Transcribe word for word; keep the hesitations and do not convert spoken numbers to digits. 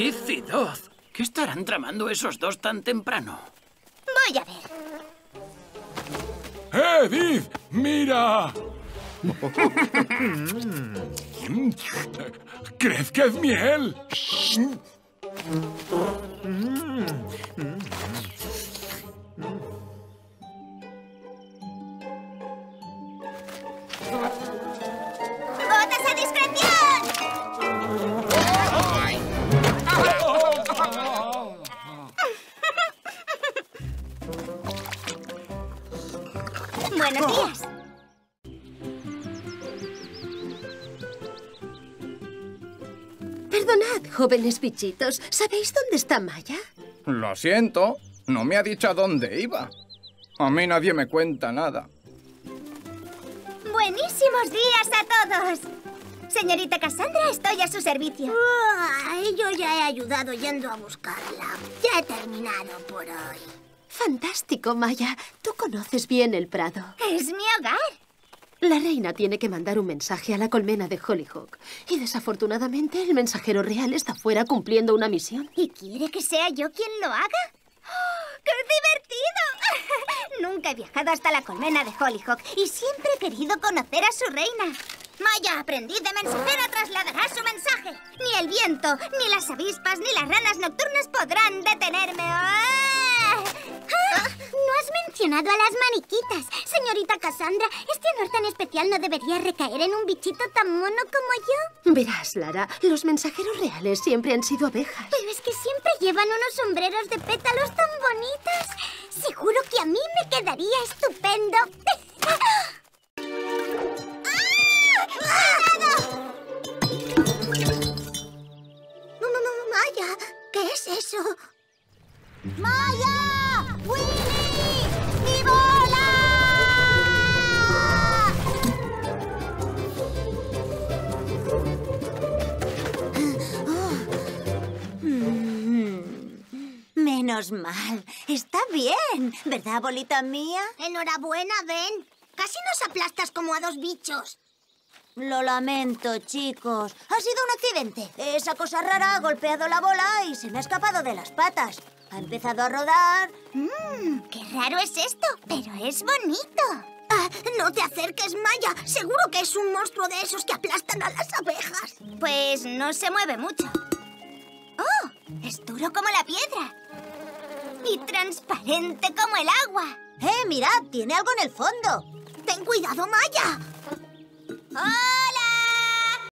¡Practicidad! ¿Qué estarán tramando esos dos tan temprano? Voy a ver. ¡Edith! ¡Mira! ¿Crees que es miel? ¡Botas a discreción! ¡Buenos días! Perdonad, jóvenes bichitos. ¿Sabéis dónde está Maya? Lo siento. No me ha dicho a dónde iba. A mí nadie me cuenta nada. ¡Buenísimos días a todos! Señorita Cassandra, estoy a su servicio. Oh, yo ya he ayudado yendo a buscarla. Ya he terminado por hoy. Fantástico, Maya. Tú conoces bien el Prado. Es mi hogar. La reina tiene que mandar un mensaje a la colmena de Hollyhock. Y desafortunadamente el mensajero real está fuera cumpliendo una misión. ¿Y quiere que sea yo quien lo haga? ¡Oh, ¡qué divertido! Nunca he viajado hasta la colmena de Hollyhock y siempre he querido conocer a su reina. Maya, aprendiz de mensajera, trasladará su mensaje. Ni el viento, ni las avispas, ni las ranas nocturnas podrán detenerme. ¡Oh! Ah, no has mencionado a las maniquitas. Señorita Cassandra, este honor tan especial no debería recaer en un bichito tan mono como yo. Verás, Lara, los mensajeros reales siempre han sido abejas. Pero es que siempre llevan unos sombreros de pétalos tan bonitos. Seguro que a mí me quedaría estupendo. ¡Maya! ¿Qué es eso? ¡Maya! ¡Willy! ¡Mi bola! Menos mal. Está bien. ¿Verdad, bolita mía? Enhorabuena, Ben. Casi nos aplastas como a dos bichos. Lo lamento, chicos. Ha sido un accidente. Esa cosa rara ha golpeado la bola y se me ha escapado de las patas. Ha empezado a rodar. Mmm, qué raro es esto, pero es bonito. Ah, no te acerques, Maya. Seguro que es un monstruo de esos que aplastan a las abejas. Pues no se mueve mucho. ¡Oh! Es duro como la piedra. Y transparente como el agua. ¡Eh, mirad! Tiene algo en el fondo. ¡Ten cuidado, Maya! ¡Ah!